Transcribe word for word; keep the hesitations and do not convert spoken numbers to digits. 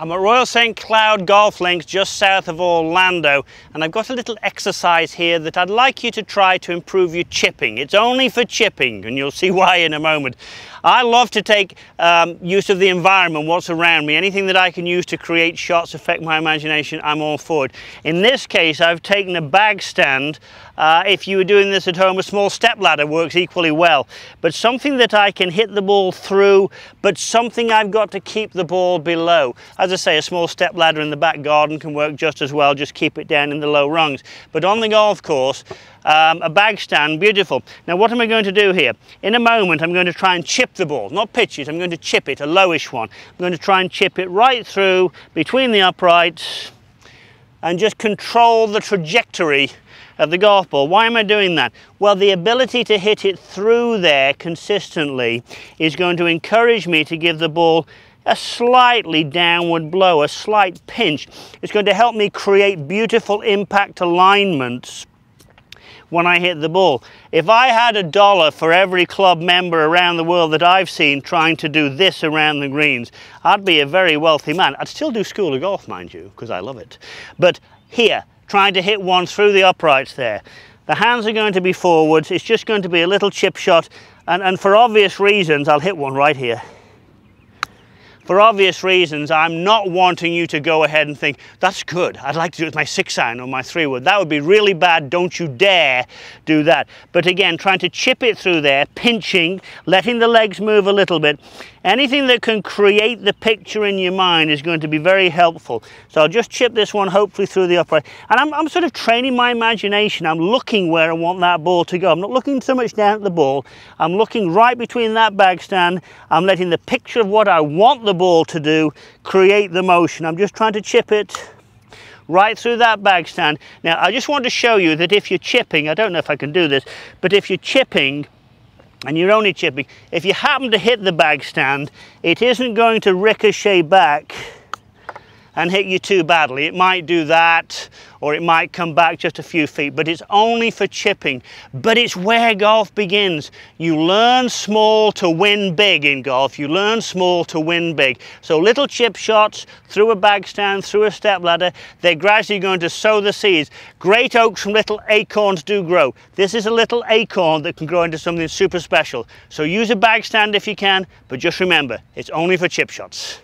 I'm at Royal Saint Cloud Golf Links just south of Orlando, and I've got a little exercise here that I'd like you to try to improve your chipping. It's only for chipping, and you'll see why in a moment. I love to take um, use of the environment, what's around me. Anything that I can use to create shots, affect my imagination, I'm all for it. In this case, I've taken a bag stand. Uh, if you were doing this at home, a small step ladder works equally well. But something that I can hit the ball through, but something I've got to keep the ball below. As As I say, a small step ladder in the back garden can work just as well, just keep it down in the low rungs. But on the golf course, um, a bag stand, beautiful. Now what am I going to do here? In a moment I'm going to try and chip the ball, not pitch it, I'm going to chip it, a lowish one. I'm going to try and chip it right through between the uprights and just control the trajectory of the golf ball. Why am I doing that? Well, the ability to hit it through there consistently is going to encourage me to give the ball a slightly downward blow, a slight pinch. It's going to help me create beautiful impact alignments when I hit the ball. If I had a dollar for every club member around the world that I've seen trying to do this around the greens, I'd be a very wealthy man. I'd still do School of Golf, mind you, because I love it. But here, trying to hit one through the uprights there. The hands are going to be forwards. It's just going to be a little chip shot. And, and for obvious reasons, I'll hit one right here. For obvious reasons, I'm not wanting you to go ahead and think, that's good, I'd like to do it with my six iron or my three wood. That would be really bad, don't you dare do that. But again, trying to chip it through there, pinching, letting the legs move a little bit. Anything that can create the picture in your mind is going to be very helpful. So I'll just chip this one, hopefully through the upright. And I'm, I'm sort of training my imagination. I'm looking where I want that ball to go. I'm not looking so much down at the ball. I'm looking right between that bag stand. I'm letting the picture of what I want the ball to do create the motion. I'm just trying to chip it right through that bag stand. Now I just want to show you that if you're chipping, I don't know if I can do this, but if you're chipping and you're only chipping, if you happen to hit the bag stand, it isn't going to ricochet back and hit you too badly. It might do that, or it might come back just a few feet, but it's only for chipping. But it's where golf begins. You learn small to win big in golf. You learn small to win big. So little chip shots through a bag stand, through a step ladder, they're gradually going to sow the seeds. Great oaks from little acorns do grow. This is a little acorn that can grow into something super special. So use a bag stand if you can, but just remember, it's only for chip shots.